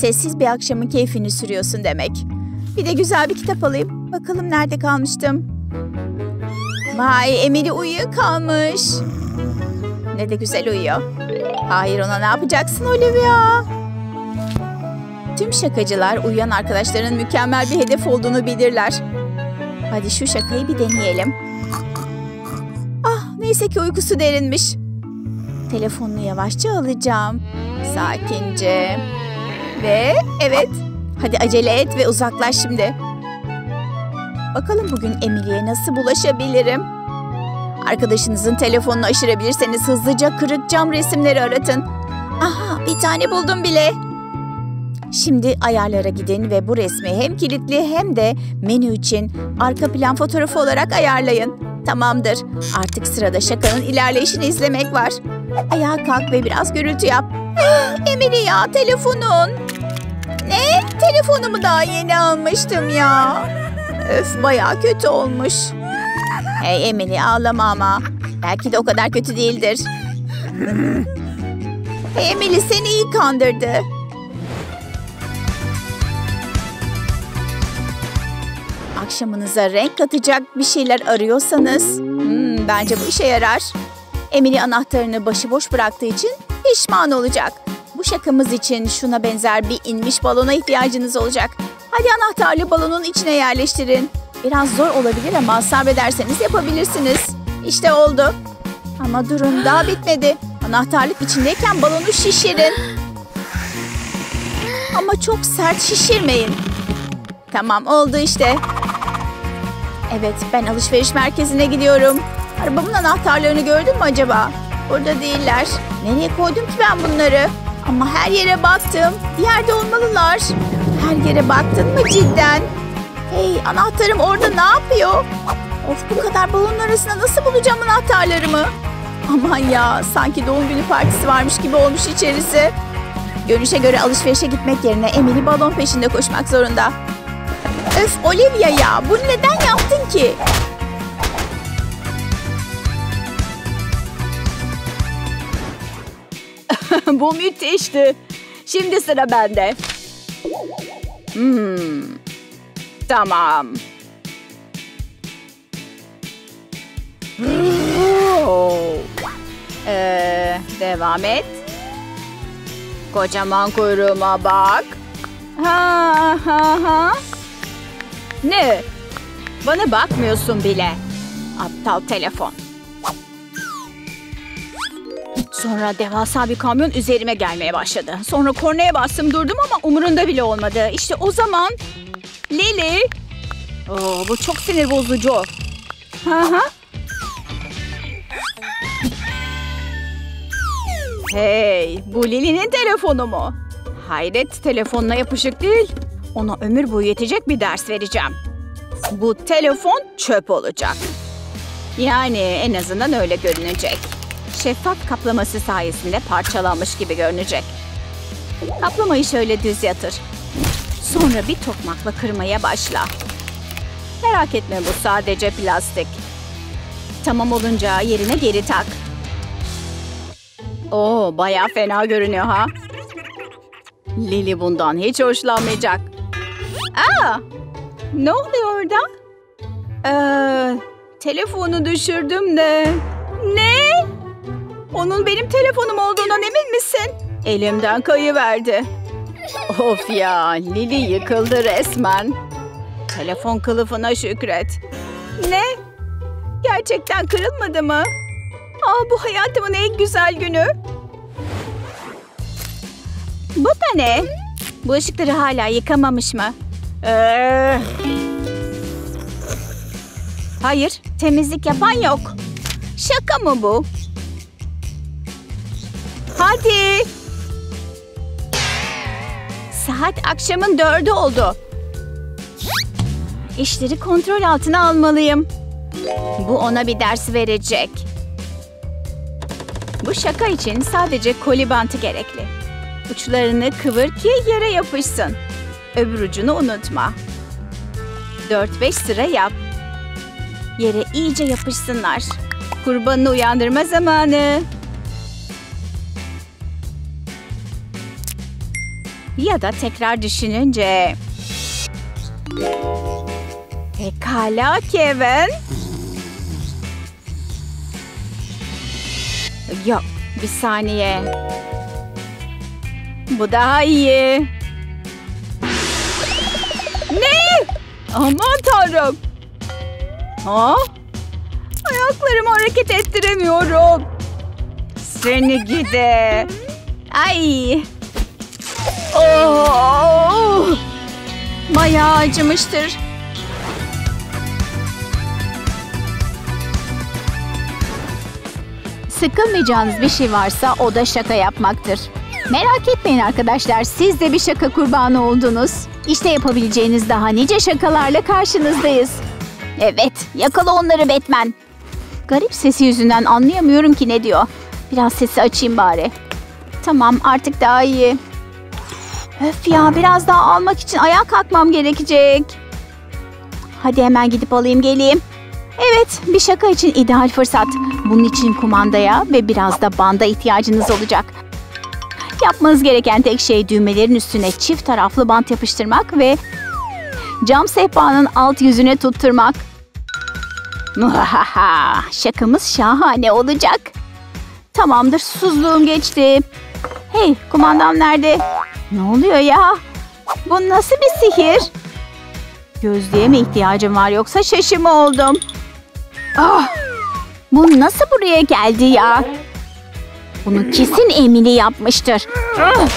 sessiz bir akşamın keyfini sürüyorsun demek. Bir de güzel bir kitap alayım. Bakalım nerede kalmıştım? Vay, Emily uyuyakalmış. Ne de güzel uyuyor. Hayır, ona ne yapacaksın Olivia? Tüm şakacılar uyuyan arkadaşlarının mükemmel bir hedef olduğunu bilirler. Hadi şu şakayı bir deneyelim. Ah, neyse ki uykusu derinmiş. Telefonunu yavaşça alacağım. Sakince. Ve evet. Hadi acele et ve uzaklaş şimdi. Bakalım bugün Emily'ye nasıl bulaşabilirim? Arkadaşınızın telefonunu aşırabilirseniz hızlıca kırık cam resimleri aratın. Aha, bir tane buldum bile. Şimdi ayarlara gidin ve bu resmi hem kilitli hem de menü için arka plan fotoğrafı olarak ayarlayın. Tamamdır. Artık sırada şakanın ilerleyişini izlemek var. Ayağa kalk ve biraz gürültü yap. Emily ya, telefonun. Ne? Telefonumu daha yeni almıştım ya. Öf, bayağı kötü olmuş. Hey Emily, ağlama ama. Belki de o kadar kötü değildir. Hey Emily, seni iyi kandırdı. Akşamınıza renk katacak bir şeyler arıyorsanız bence bu işe yarar. Emily anahtarını başıboş bıraktığı için pişman olacak. Bu şakamız için şuna benzer bir inmiş balona ihtiyacınız olacak. Hadi anahtarlı balonun içine yerleştirin. Biraz zor olabilir ama sabrederseniz yapabilirsiniz. İşte oldu. Ama durum daha bitmedi. Anahtarlık içindeyken balonu şişirin. Ama çok sert şişirmeyin. Tamam, oldu işte. Evet, ben alışveriş merkezine gidiyorum. Arabamın anahtarlarını gördün mü acaba? Burada değiller. Nereye koydum ki ben bunları? Ama her yere baktım. Bir yerde olmalılar. Her yere baktın mı cidden? Hey, anahtarım orada ne yapıyor? Of, bu kadar balonun arasında nasıl bulacağım anahtarlarımı? Aman ya, sanki doğum günü partisi varmış gibi olmuş içerisi. Görünüşe göre alışverişe gitmek yerine Emily balon peşinde koşmak zorunda. Öf Olivia ya, bunu neden yaptın ki? Bu müthişti. Şimdi sıra bende. Tamam. Devam et. Kocaman kuyruğuma bak. Ne? Bana bakmıyorsun bile. Aptal telefon. Sonra devasa bir kamyon üzerime gelmeye başladı. Sonra kornaya bastım, durdum ama umurunda bile olmadı. İşte o zaman... Lili! Oo, bu çok sinir bozucu. Hey, bu Lili'nin telefonu mu? Hayret, telefonla yapışık değil. Ona ömür boyu yetecek bir ders vereceğim. Bu telefon çöp olacak. Yani en azından öyle görünecek. Şeffaf kaplaması sayesinde parçalanmış gibi görünecek. Kaplamayı şöyle düz yatır. Sonra bir tokmakla kırmaya başla. Merak etme, bu sadece plastik. Tamam olunca yerine geri tak. Oo, bayağı fena görünüyor ha. Lili bundan hiç hoşlanmayacak. Aa, ne oluyor orada? Telefonu düşürdüm de. Ne? Onun benim telefonum olduğundan emin misin? Elimden kayıverdi. Of ya, Lili yıkıldı resmen. Telefon kılıfına şükret. Ne? Gerçekten kırılmadı mı? Aa, bu hayatımın en güzel günü. Bu da ne? Bulaşıkları hala yıkamamış mı? Hayır, temizlik yapan yok. Şaka mı bu? Hadi. Saat akşamın 4'ü oldu. İşleri kontrol altına almalıyım. Bu ona bir ders verecek. Bu şaka için sadece koli bantı gerekli. Uçlarını kıvır ki yere yapışsın. Öbür ucunu unutma. 4-5 sıra yap. Yere iyice yapışsınlar. Kurbanını uyandırma zamanı. ya da tekrar düşününce. Pekala Kevin. Yok, bir saniye. Bu daha iyi. Ne? Aman Tanrım. Ha? Ayaklarımı hareket ettiremiyorum. Seni gide. Ay. Oh! Bayağı acımıştır. Sıkılmayacağınız bir şey varsa o da şaka yapmaktır. Merak etmeyin arkadaşlar, siz de bir şaka kurbanı oldunuz. İşte yapabileceğiniz daha nice şakalarla karşınızdayız. Evet, yakala onları Batman. Garip sesi yüzünden anlayamıyorum ki ne diyor. Biraz sesi açayım bari. Tamam, artık daha iyi. Öf ya, biraz daha almak için ayağa kalkmam gerekecek. Hadi hemen gidip alayım geleyim. Evet, bir şaka için ideal fırsat. Bunun için kumandaya ve biraz da banda ihtiyacınız olacak. Yapmanız gereken tek şey düğmelerin üstüne çift taraflı bant yapıştırmak ve cam sehpanın alt yüzüne tutturmak. Şakamız şahane olacak. Tamamdır, susuzluğum geçti. Hey, kumandam nerede? Ne oluyor ya? Bu nasıl bir sihir? Gözlüğe mi ihtiyacım var yoksa şaşı mı oldum? Ah! Bu nasıl buraya geldi ya? Bunu kesin Emily yapmıştır. Ah!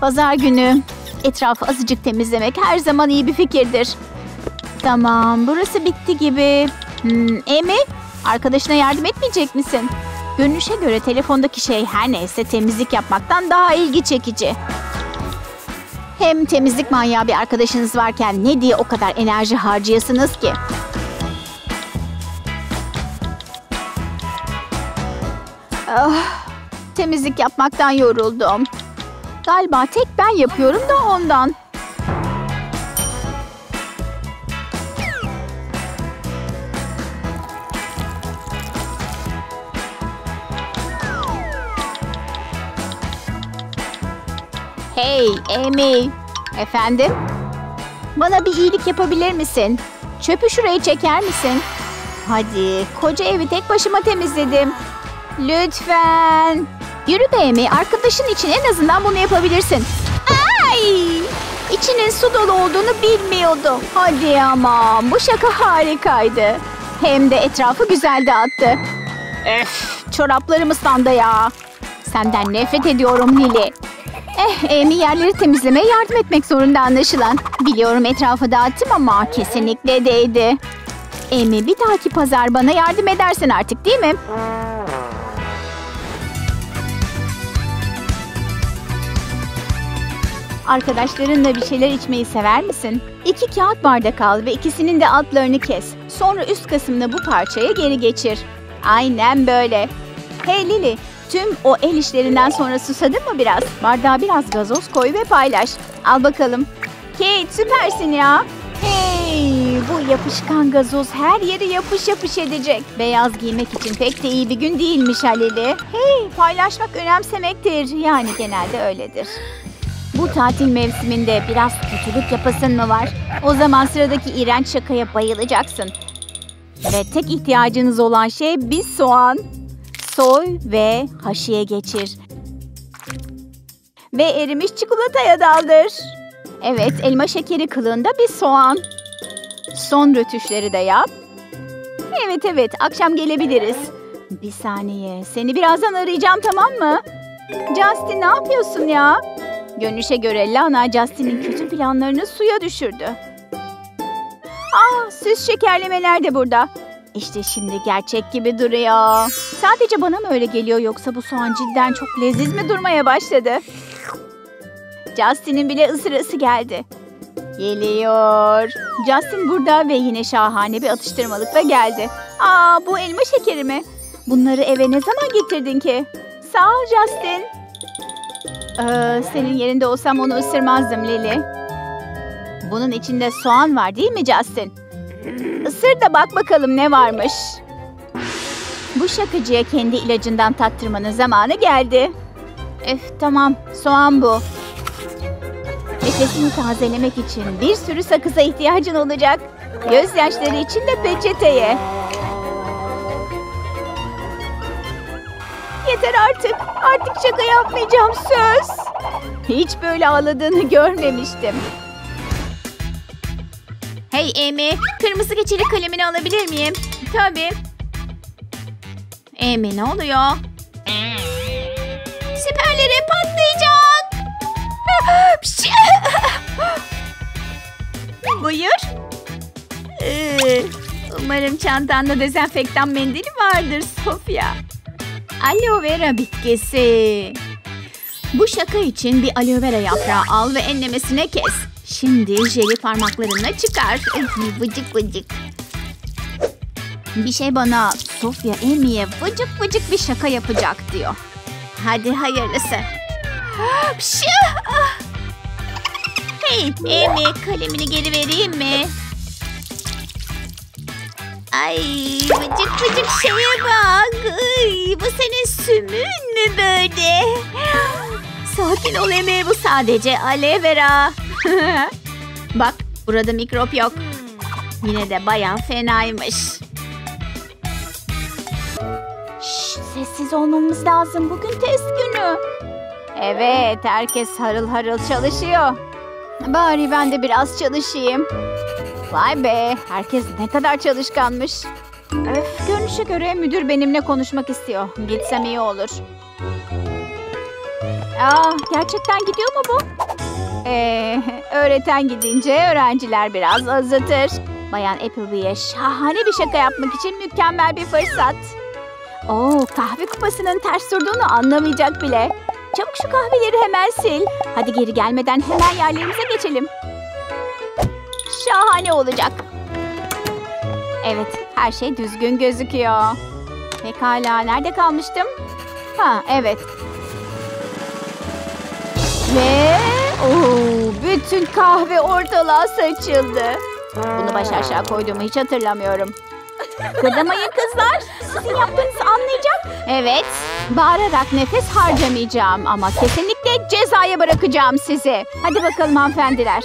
Pazar günü. Etrafı azıcık temizlemek her zaman iyi bir fikirdir. Tamam, burası bitti gibi. Emi, arkadaşına yardım etmeyecek misin? Görünüşe göre telefondaki şey her neyse temizlik yapmaktan daha ilgi çekici. Hem temizlik manyağı bir arkadaşınız varken ne diye o kadar enerji harcayasınız ki? Oh, temizlik yapmaktan yoruldum. Galiba tek ben yapıyorum da ondan. Hey Amy. Efendim? Bana bir iyilik yapabilir misin? Çöpü şuraya çeker misin? Hadi, koca evi tek başıma temizledim. Lütfen. Yürü be Amy, arkadaşın için en azından bunu yapabilirsin. Ay! İçinin su dolu olduğunu bilmiyordum. Hadi ama, bu şaka harikaydı. Hem de etrafı güzel dağıttı. Öf, çoraplarım ıslandı ya. Senden nefret ediyorum Lily. Amy yerleri temizlemeye yardım etmek zorunda anlaşılan. Biliyorum etrafı dağıttım ama kesinlikle değdi. Amy, bir dahaki pazar bana yardım edersen artık, değil mi? Arkadaşlarınla bir şeyler içmeyi sever misin? 2 kağıt bardak al ve ikisinin de altlarını kes. Sonra üst kısmını bu parçaya geri geçir. Aynen böyle. Hey Lily, tüm o el işlerinden sonra susadın mı biraz? Bardağa biraz gazoz koy ve paylaş. Al bakalım. Kate, süpersin ya. Hey, bu yapışkan gazoz her yeri yapış yapış edecek. Beyaz giymek için pek de iyi bir gün değilmiş Halil'i. Hey, paylaşmak önemsemektir. Yani genelde öyledir. Bu tatil mevsiminde biraz kötülük yapasın mı var? O zaman sıradaki iğrenç şakaya bayılacaksın. Ve tek ihtiyacınız olan şey bir soğan. Soy ve haşiye geçir. Ve erimiş çikolataya daldır. Evet, elma şekeri kılığında bir soğan. Son rötuşları da yap. Evet, akşam gelebiliriz. Bir saniye, seni birazdan arayacağım, tamam mı? Justin, ne yapıyorsun ya? Görünüşe göre Lana, Justin'in kötü planlarını suya düşürdü. Ah, süs şekerlemeler de burada. İşte şimdi gerçek gibi duruyor. Sadece bana mı öyle geliyor yoksa bu soğan cidden çok leziz mi durmaya başladı? Justin'in bile ısırası geldi. Geliyor. Justin burada ve yine şahane bir atıştırmalıkla geldi. Aa, bu elma şekeri mi? Bunları eve ne zaman getirdin ki? Sağ ol Justin. Senin yerinde olsam onu ısırmazdım Lily. Bunun içinde soğan var değil mi Justin? Isır da bak bakalım ne varmış. Bu şakacıya kendi ilacından tattırmanın zamanı geldi. Tamam, soğan bu. Nefesini tazelemek için bir sürü sakıza ihtiyacın olacak. Gözyaşları için de peçeteye. Yeter artık. Artık şaka yapmayacağım, söz. Hiç böyle ağladığını görmemiştim. Hey Amy, kırmızı keçeli kalemini alabilir miyim? Tabii. Amy, ne oluyor? Siperleri patlayacak. Buyur. Umarım çantanda dezenfektan mendili vardır Sofya. Aloe vera bitkisi. Bu şaka için bir aloe vera yaprağı al ve enlemesine kes. Şimdi jeli parmaklarına çıkar. Vıcık vıcık. Bir şey bana Sofya Amy'ye vıcık vıcık bir şaka yapacak diyor. Hadi hayırlısı. Hey Amy, kalemini geri vereyim mi? Ay vıcık vıcık şeye bak. Ay, bu senin sümün mü böyle? Sakin ol Amy, bu sadece aloe vera. Bak, burada mikrop yok. Yine de bayağı fenaymış. Şşş, sessiz olmamız lazım. Bugün test günü. Evet, herkes harıl harıl çalışıyor. Bari ben de biraz çalışayım. Vay be, herkes ne kadar çalışkanmış. Öf, görünüşe göre müdür benimle konuşmak istiyor. Gitsem iyi olur. Aa, gerçekten gidiyor mu bu? Öğreten gidince öğrenciler biraz azıtır. Bayan Appleby'ye şahane bir şaka yapmak için mükemmel bir fırsat. Oo, kahve kupasının ters durduğunu anlamayacak bile. Çabuk şu kahveleri hemen sil. Hadi geri gelmeden hemen yerlerimize geçelim. Şahane olacak. Evet, her şey düzgün gözüküyor. Pekala, nerede kalmıştım? Ha, evet. Ve... Oo, bütün kahve ortalığa saçıldı. Bunu baş aşağı koyduğumu hiç hatırlamıyorum. Kıdamayın kızlar. Sizin yaptığınızı anlayacak. Evet. Bağırarak nefes harcamayacağım. Ama kesinlikle cezaya bırakacağım sizi. Hadi bakalım hanımefendiler.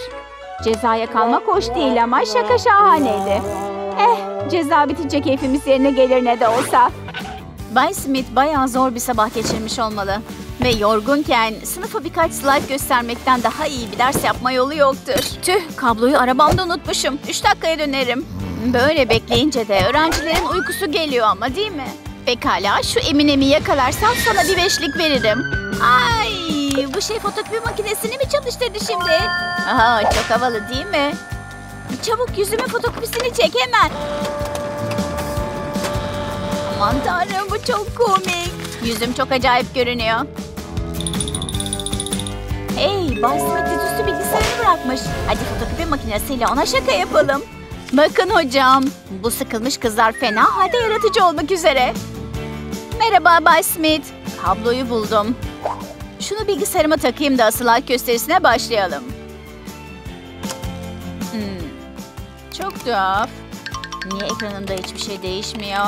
Cezaya kalmak hoş değil ama şaka şahaneydi. Ceza bitince keyfimiz yerine gelir ne de olsa. Bay Smith bayağı zor bir sabah geçirmiş olmalı. Ve yorgunken sınıfa birkaç slide göstermekten daha iyi bir ders yapma yolu yoktur. Tüh, kabloyu arabamda unutmuşum. 3 dakikaya dönerim. Böyle bekleyince de öğrencilerin uykusu geliyor ama, değil mi? Pekala, şu Eminem'i yakalarsam sana bir 5'lik veririm. Ay, bu şey fotokopi makinesini mi çalıştırdı şimdi? Aha, çok havalı değil mi? Çabuk yüzüme fotokopisini çek hemen. Aman tanrım, bu çok komik. Yüzüm çok acayip görünüyor. Hey, Bay Smith dizüstü bilgisayarını bırakmış. Hadi fotokopi makinesiyle ona şaka yapalım. Bakın hocam, bu sıkılmış kızlar fena halde yaratıcı olmak üzere. Merhaba Bay Smith, kabloyu buldum. Şunu bilgisayarıma takayım da asıl halk gösterisine başlayalım. Çok tuhaf. Niye ekranımda hiçbir şey değişmiyor?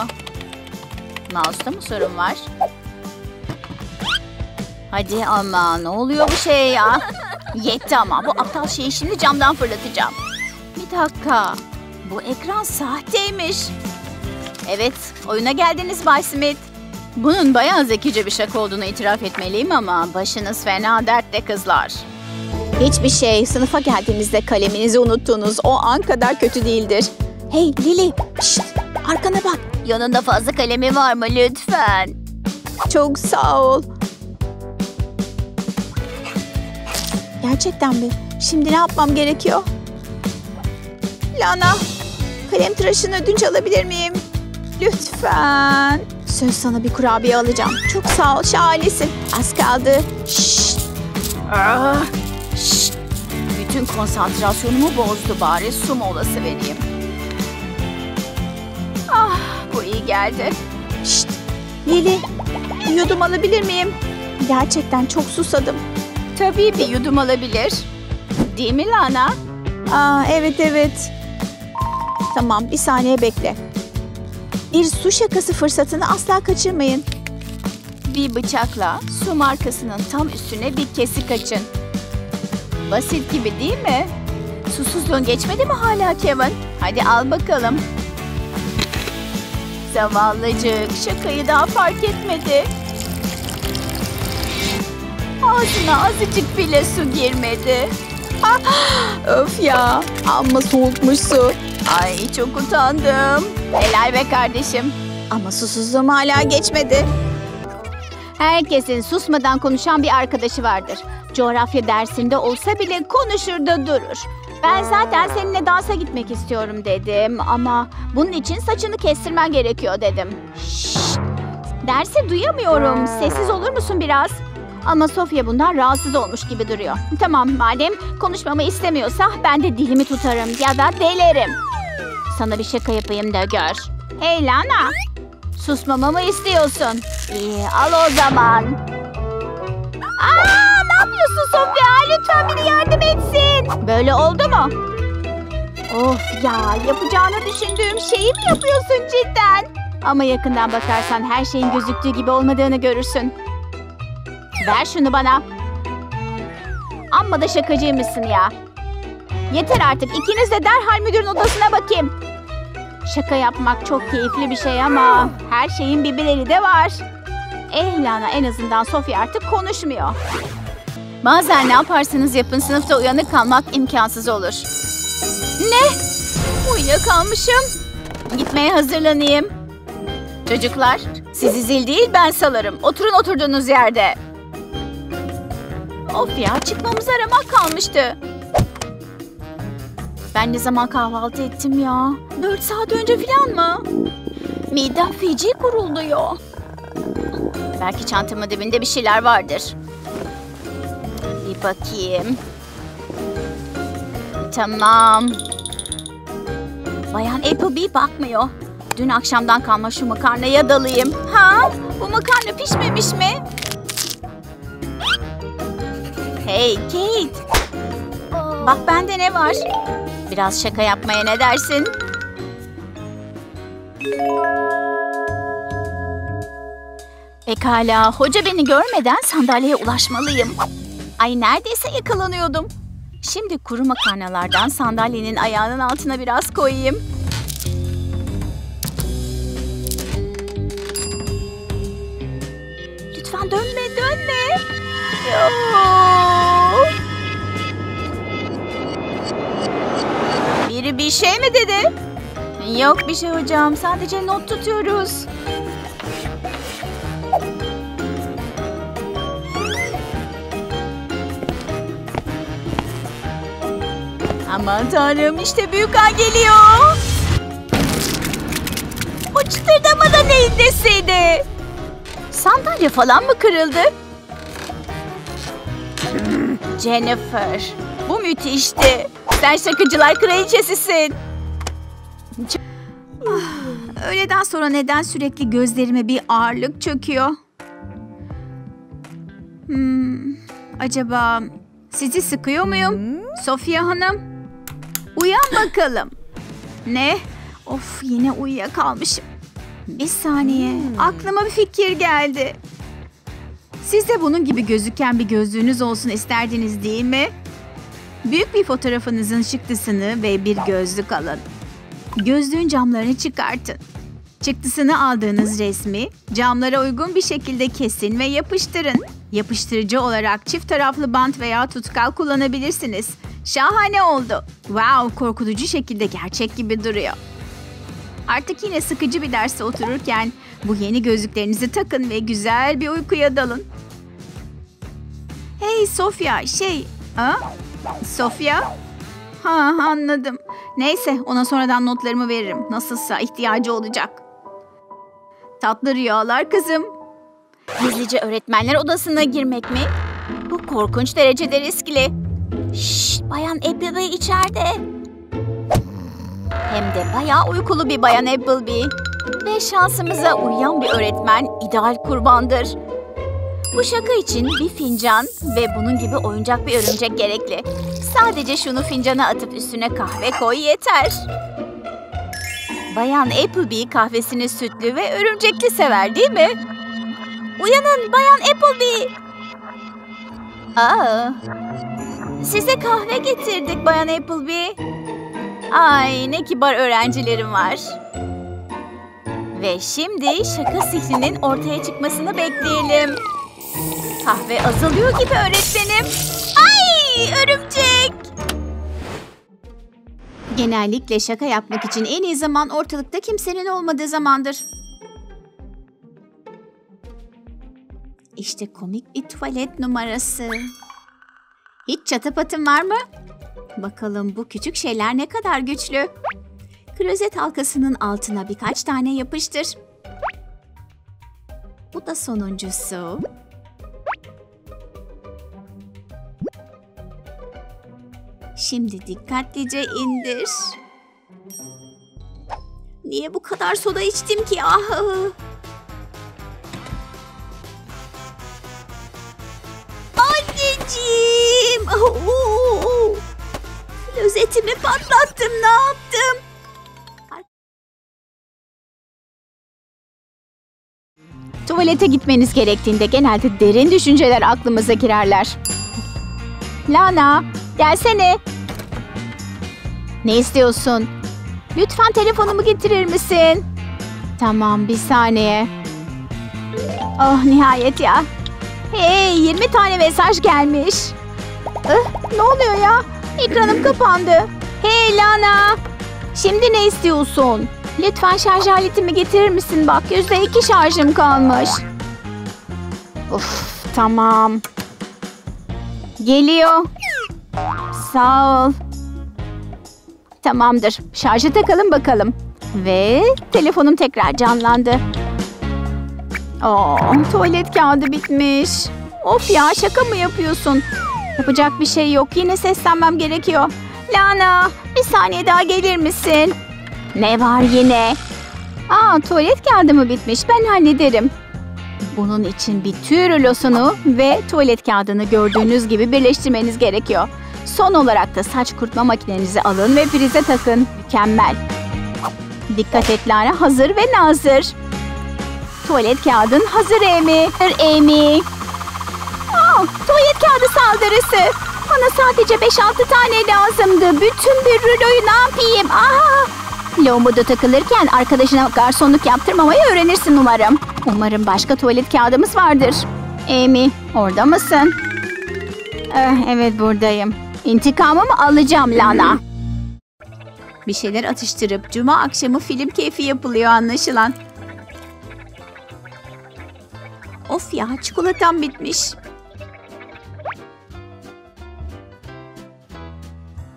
Mouse'da mı sorun var? Hadi ama, ne oluyor bu şey ya? Yetti ama, bu aptal şeyi şimdi camdan fırlatacağım. Bir dakika, bu ekran sahteymiş. Evet, oyuna geldiniz Bay Smith. Bunun bayağı zekice bir şaka olduğunu itiraf etmeliyim ama başınız fena dertte kızlar. Hiçbir şey sınıfa geldiğinizde kaleminizi unuttuğunuz o an kadar kötü değildir. Hey Lily, şşt, arkana bak. Yanında fazla kalemi var mı lütfen? Çok sağ ol. Gerçekten mi? Şimdi ne yapmam gerekiyor? Lana, kalem tıraşını ödünç alabilir miyim? Lütfen. Söz sana bir kurabiye alacağım. Çok sağ ol, şahanesin. Az kaldı. Şşt. Şşt. Bütün konsantrasyonumu bozdu, bari su molası vereyim. Ah, bu iyi geldi. Şşt. Lili, bir yudum alabilir miyim? Gerçekten çok susadım. Tabii bir yudum alabilir. Değil mi Lana? Aa, evet. Tamam, bir saniye bekle. Bir su şakası fırsatını asla kaçırmayın. Bir bıçakla su markasının tam üstüne bir kesik açın. Basit gibi değil mi? Susuzluğun geçmedi mi hala Kevin? Hadi al bakalım. Zavallıcık, şakayı daha fark etmedi. Ağzına azıcık bile su girmedi. Ah, öf ya, amma soğutmuş su. Ay çok utandım. Helal be kardeşim. Ama susuzluğum hala geçmedi. Herkesin susmadan konuşan bir arkadaşı vardır. Coğrafya dersinde olsa bile konuşur da durur. Ben zaten seninle dansa gitmek istiyorum dedim ama bunun için saçını kestirmen gerekiyor dedim. Şşşt! Dersi duyamıyorum. Sessiz olur musun biraz? Ama Sofya bundan rahatsız olmuş gibi duruyor. Tamam, madem konuşmamı istemiyorsa ben de dilimi tutarım ya da delerim. Sana bir şaka yapayım da gör. Hey Lana! Susmamı mı istiyorsun? İyi, al o zaman. Aa, ne yapıyorsun Sofya? Lütfen biri yardım etsin. Böyle oldu mu? Of ya, yapacağını düşündüğüm şeyi mi yapıyorsun cidden? Ama yakından bakarsan her şeyin gözüktüğü gibi olmadığını görürsün. Ver şunu bana. Amma da şakacıymışsın ya. Yeter artık, ikiniz de derhal müdürün odasına bakayım. Şaka yapmak çok keyifli bir şey ama her şeyin bir bedeli de var. Lana, en azından Sofya artık konuşmuyor. Bazen ne yaparsanız yapın sınıfta uyanık kalmak imkansız olur. Ne? Uyuyakalmışım. Gitmeye hazırlanayım. Çocuklar, sizi zil değil ben salarım. Oturun oturduğunuz yerde. Of ya, çıkmamıza ramak kalmıştı. Ben ne zaman kahvaltı ettim ya? 4 saat önce falan mı? Midem feci kuruluyor. Belki çantamın dibinde bir şeyler vardır. Bir bakayım. Tamam. Bayan Appleby bakmıyor. Dün akşamdan kalma şu makarnaya dalayım. Ha? Bu makarna pişmemiş mi? Hey Kate. Bak bende ne var? Biraz şaka yapmaya ne dersin? Pekala, hoca beni görmeden sandalyeye ulaşmalıyım. Ay neredeyse yakalanıyordum. Şimdi kuru makarnalardan sandalyenin ayağının altına biraz koyayım. Lütfen dönme, dönme. Yoo. Biri bir şey mi dedi? Yok bir şey hocam. Sadece not tutuyoruz. Aman tanrım, işte büyük an geliyor. O çıtırdama da neyin nesiydi? Sandalye falan mı kırıldı? Jennifer, bu müthişti. Sen şakacılar kraliçesisin. Öğleden sonra neden sürekli gözlerime bir ağırlık çöküyor? Acaba sizi sıkıyor muyum? Sofya Hanım? Uyan bakalım. Ne? Of, yine uyuyakalmışım. Bir saniye. Aklıma bir fikir geldi. Siz de bunun gibi gözüken bir gözlüğünüz olsun isterdiniz değil mi? Büyük bir fotoğrafınızın çıktısını ve bir gözlük alın. Gözlüğün camlarını çıkartın. Çıktısını aldığınız resmi camlara uygun bir şekilde kesin ve yapıştırın. Yapıştırıcı olarak çift taraflı bant veya tutkal kullanabilirsiniz. Şahane oldu. Wow, korkutucu şekilde gerçek gibi duruyor. Artık yine sıkıcı bir derste otururken bu yeni gözlüklerinizi takın ve güzel bir uykuya dalın. Hey Sofya, Sofya? Ha, anladım. Neyse, ona sonradan notlarımı veririm. Nasılsa ihtiyacı olacak. Tatlı rüyalar kızım. Gizlice öğretmenler odasına girmek mi? Bu korkunç derecede riskli. Şşş, bayan Appleby içeride. Hem de bayağı uykulu bir bayan Appleby. Ve şansımıza uyuyan bir öğretmen ideal kurbandır. Bu şaka için bir fincan ve bunun gibi oyuncak bir örümcek gerekli. Sadece şunu fincana atıp üstüne kahve koy yeter. Bayan Appleby kahvesini sütlü ve örümcekli sever değil mi? Uyanın Bayan Appleby! Aa, Size kahve getirdik Bayan Appleby. Ay ne kibar öğrencilerim var. Ve şimdi şaka sihrinin ortaya çıkmasını bekleyelim. Kahve azalıyor gibi öğretmenim. Ay örümcek. Genellikle şaka yapmak için en iyi zaman ortalıkta kimsenin olmadığı zamandır. İşte komik bir tuvalet numarası. Hiç çatapatın var mı? Bakalım bu küçük şeyler ne kadar güçlü. Klozet halkasının altına birkaç tane yapıştır. Bu da sonuncusu. Şimdi dikkatlice indir. Niye bu kadar soda içtim ki? Ah! Anneciğim! Klozetimi patlattım. Ne yaptım? Tuvalete gitmeniz gerektiğinde genelde derin düşünceler aklımıza girerler. Lana, gelsene. Ne istiyorsun? Lütfen telefonumu getirir misin? Tamam, bir saniye. Oh, nihayet ya. Hey, 20 tane mesaj gelmiş. Ne oluyor ya? Ekranım kapandı. Hey Lana, şimdi ne istiyorsun? Lütfen şarj aletimi getirir misin? Bak, %2 şarjım kalmış. Of, tamam. Geliyor. Sağ ol. Tamamdır. Şarja takalım bakalım. Ve telefonum tekrar canlandı. Tuvalet kağıdı bitmiş. Of ya, şaka mı yapıyorsun? Yapacak bir şey yok. Yine seslenmem gerekiyor. Lana, bir saniye daha gelir misin? Ne var yine? Tuvalet kağıdı mı bitmiş? Ben hallederim. Bunun için bir tüy rülosunu ve tuvalet kağıdını gördüğünüz gibi birleştirmeniz gerekiyor. Son olarak da saç kurutma makinenizi alın ve prize takın. Mükemmel. Dikkat et Lara, hazır ve nazır. Tuvalet kağıdın hazır Amy. Tuvalet kağıdı saldırısı. Bana sadece 5-6 tane lazımdı. Bütün bir rüloyu ne yapayım? Lavaboda takılırken arkadaşına garsonluk yaptırmamayı öğrenirsin umarım. Umarım başka tuvalet kağıdımız vardır. Amy, orada mısın? Evet, buradayım. İntikamımı alacağım Lana. Bir şeyler atıştırıp cuma akşamı film keyfi yapılıyor anlaşılan. Of ya, çikolatam bitmiş.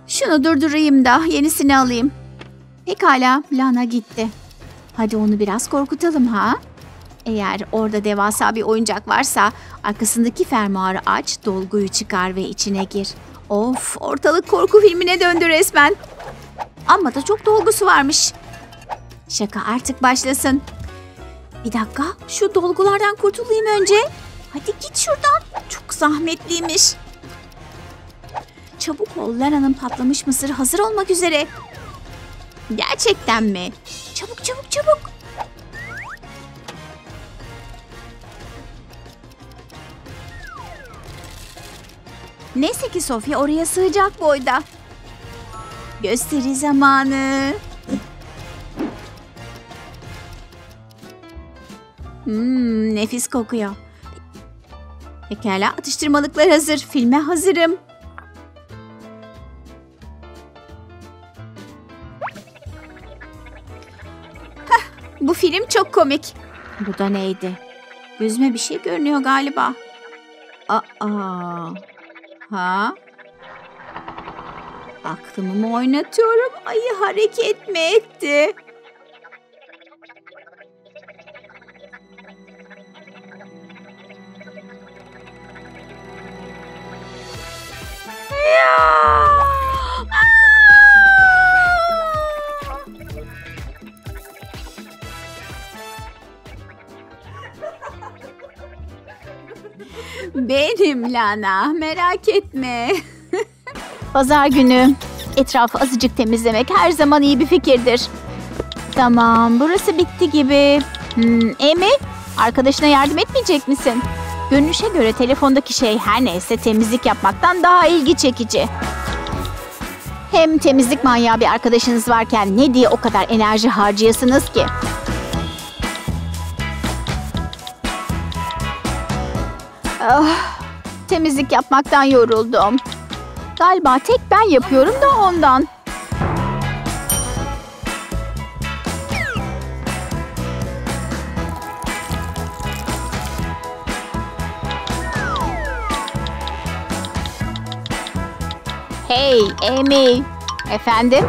Şunu durdurayım da yenisini alayım. Pekala, Lana gitti. Hadi onu biraz korkutalım ha. Eğer orada devasa bir oyuncak varsa arkasındaki fermuarı aç, dolguyu çıkar ve içine gir. Of, ortalık korku filmine döndü resmen. Ama da çok dolgusu varmış. Şaka artık başlasın. Bir dakika, şu dolgulardan kurtulayım önce. Hadi git şuradan. Çok zahmetliymiş. Çabuk ol, Lana'nın patlamış mısırı hazır olmak üzere. Gerçekten mi? Çabuk çabuk çabuk. Neyse ki Sofya oraya sığacak boyda. Gösteri zamanı. Nefis kokuyor. Pekala, atıştırmalıklar hazır. Filme hazırım. Bu film çok komik. Bu da neydi? Gözüme bir şey görünüyor galiba. Aklımı mı oynatıyorum? Ayı hareket mi etti? Benim Lana, merak etme. Pazar günü. Etrafı azıcık temizlemek her zaman iyi bir fikirdir. Tamam, burası bitti gibi. Amy, arkadaşına yardım etmeyecek misin? Görünüşe göre telefondaki şey her neyse temizlik yapmaktan daha ilgi çekici. Hem temizlik manyağı bir arkadaşınız varken ne diye o kadar enerji harcayasınız ki? Temizlik yapmaktan yoruldum. Galiba tek ben yapıyorum da ondan. Hey Amy. Efendim?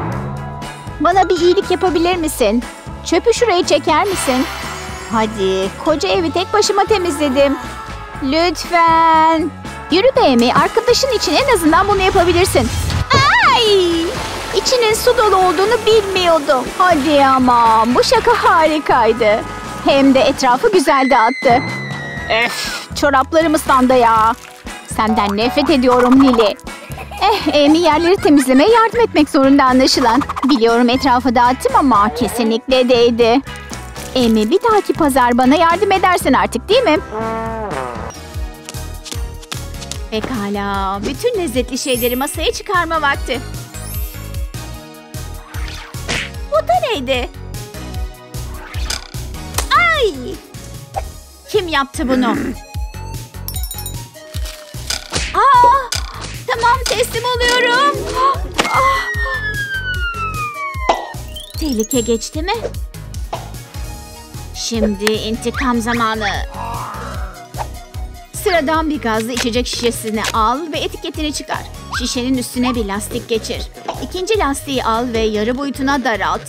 Bana bir iyilik yapabilir misin? Çöpü şuraya çeker misin? Hadi, koca evi tek başıma temizledim. Lütfen. Yürü be Amy, arkadaşın için en azından bunu yapabilirsin. Ay! İçinin su dolu olduğunu bilmiyordum. Hadi aman, bu şaka harikaydı. Hem de etrafı güzel dağıttı. Öf, çoraplarım ıslandı ya. Senden nefret ediyorum Lily. Amy yerleri temizlemeye yardım etmek zorunda anlaşılan. Biliyorum etrafı dağıttım ama kesinlikle değdi. Amy, bir dahaki pazar bana yardım edersen artık, değil mi? Pekala, bütün lezzetli şeyleri masaya çıkarma vakti. Bu da neydi? Ay! Kim yaptı bunu? Aa! Tamam, teslim oluyorum. Tehlike geçti mi? Şimdi intikam zamanı. Sıradan bir gazlı içecek şişesini al ve etiketini çıkar. Şişenin üstüne bir lastik geçir. İkinci lastiği al ve yarı boyutuna daralt.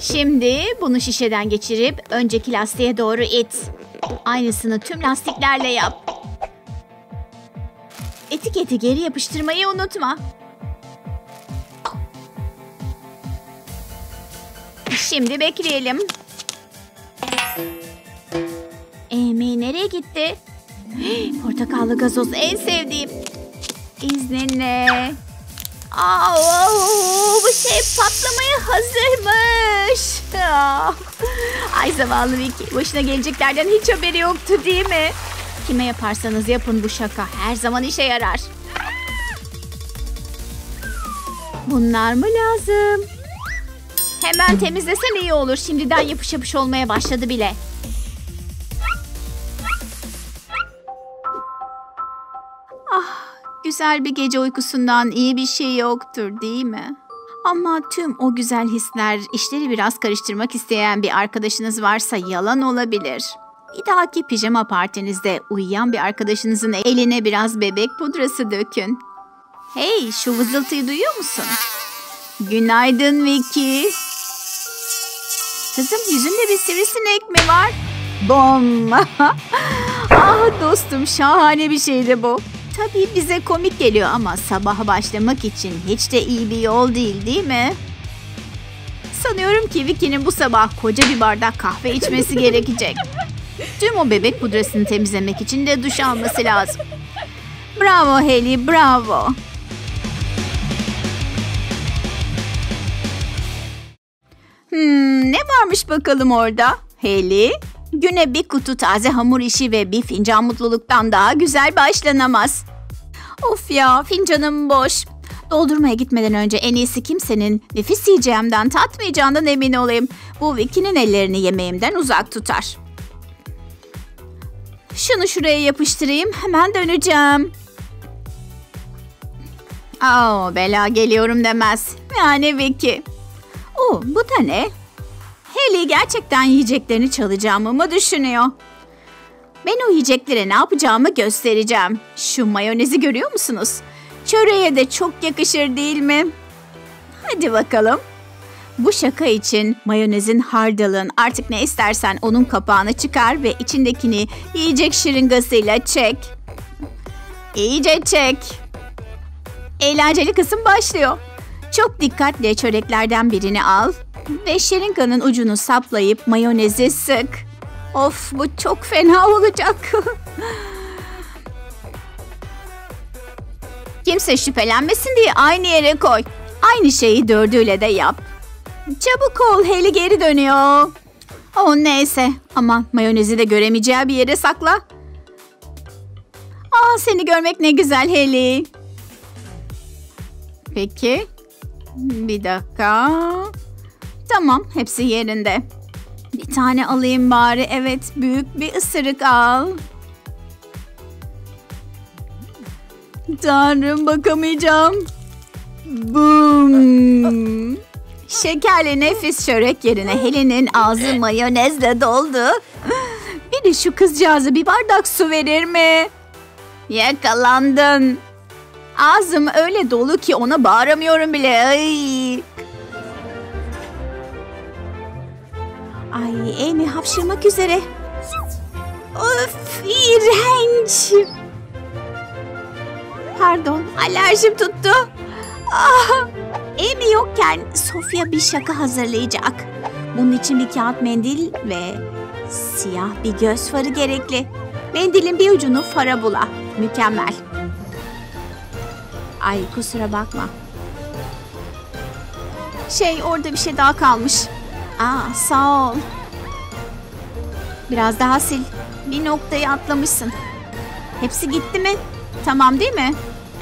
Şimdi bunu şişeden geçirip önceki lastiğe doğru it. Aynısını tüm lastiklerle yap. Etiketi geri yapıştırmayı unutma. Şimdi bekleyelim. Amy nereye gitti? Portakallı gazoz en sevdiğim. İzninle. Bu şey patlamaya hazırmış. Ay zavallı Vicky. Başına geleceklerden hiç haberi yoktu değil mi? Kime yaparsanız yapın bu şaka her zaman işe yarar. Bunlar mı lazım? Hemen temizlesen iyi olur. Şimdiden yapış yapış olmaya başladı bile. Güzel bir gece uykusundan iyi bir şey yoktur, değil mi? Ama tüm o güzel hisler işleri biraz karıştırmak isteyen bir arkadaşınız varsa yalan olabilir. Bir dahaki pijama partinizde uyuyan bir arkadaşınızın eline biraz bebek pudrası dökün. Hey, şu vızıltıyı duyuyor musun? Günaydın Vicky. Kızım, yüzünde bir sivrisinek mi var? Bom! Ah dostum, şahane bir şeydi bu. Tabii bize komik geliyor ama sabaha başlamak için hiç de iyi bir yol değil, değil mi? Sanıyorum ki Vicky'nin bu sabah koca bir bardak kahve içmesi gerekecek. Tüm o bebek pudrasını temizlemek için de duş alması lazım. Bravo Haley, bravo. Ne varmış bakalım orada? Haley, güne bir kutu taze hamur işi ve bir fincan mutluluktan daha güzel başlanamaz. Of ya, fincanım boş. Doldurmaya gitmeden önce en iyisi kimsenin nefis yiyeceğimden tatmayacağından emin olayım. Bu Vicky'nin ellerini yemeğimden uzak tutar. Şunu şuraya yapıştırayım. Hemen döneceğim. Bela geliyorum demez. Yani Vicky. Bu da ne? Haley gerçekten yiyeceklerini çalacağımı mı düşünüyor? Ben o yiyeceklere ne yapacağımı göstereceğim. Şu mayonezi görüyor musunuz? Çöreğe de çok yakışır değil mi? Hadi bakalım. Bu şaka için mayonezin hardalın artık ne istersen onun kapağını çıkar ve içindekini yiyecek şırıngasıyla çek. İyice çek. Eğlenceli kısım başlıyor. Çok dikkatle çöreklerden birini al ve şırınganın ucunu saplayıp mayonezi sık. Of, bu çok fena olacak. Kimse şüphelenmesin diye aynı yere koy. Aynı şeyi dördüyle de yap. Çabuk ol, Haley geri dönüyor. Neyse, aman mayonezi de göremeyeceği bir yere sakla. Aa, seni görmek ne güzel Haley. Peki. Bir dakika. Tamam, hepsi yerinde. Bir tane alayım bari. Evet, büyük bir ısırık al. Tanrım, bakamayacağım. Boom. Şekerli nefis çörek yerine Helen'in ağzı mayonezle doldu. Biri şu kızcağızı bir bardak su verir mi? Yakalandın. Ağzım öyle dolu ki ona bağıramıyorum bile. Ay. Ay, Amy hapşırmak üzere. Öf, iğrenç. Pardon, alerjim tuttu. Ah, Amy yokken Sofya bir şaka hazırlayacak. Bunun için bir kağıt mendil ve siyah bir göz farı gerekli. Mendilin bir ucunu fara bula. Mükemmel. Ay, kusura bakma. Şey, orada bir şey daha kalmış. Aa, sağ ol. Biraz daha sil. Bir noktayı atlamışsın. Hepsi gitti mi? Tamam değil mi?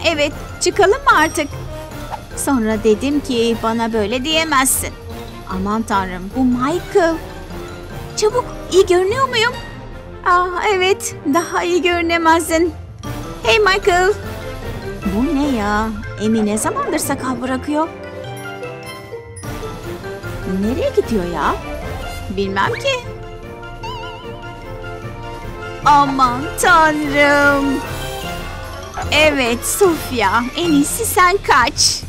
Evet, çıkalım mı artık? Sonra dedim ki bana böyle diyemezsin. Aman tanrım, bu Michael. Çabuk, iyi görünüyor muyum? Aa, evet, daha iyi görünemezsin. Hey Michael. Bu ne ya? Amy ne zamandır sakal bırakıyor? Nereye gidiyor ya? Bilmem ki. Aman tanrım. Evet Sofya, en iyisi sen kaç.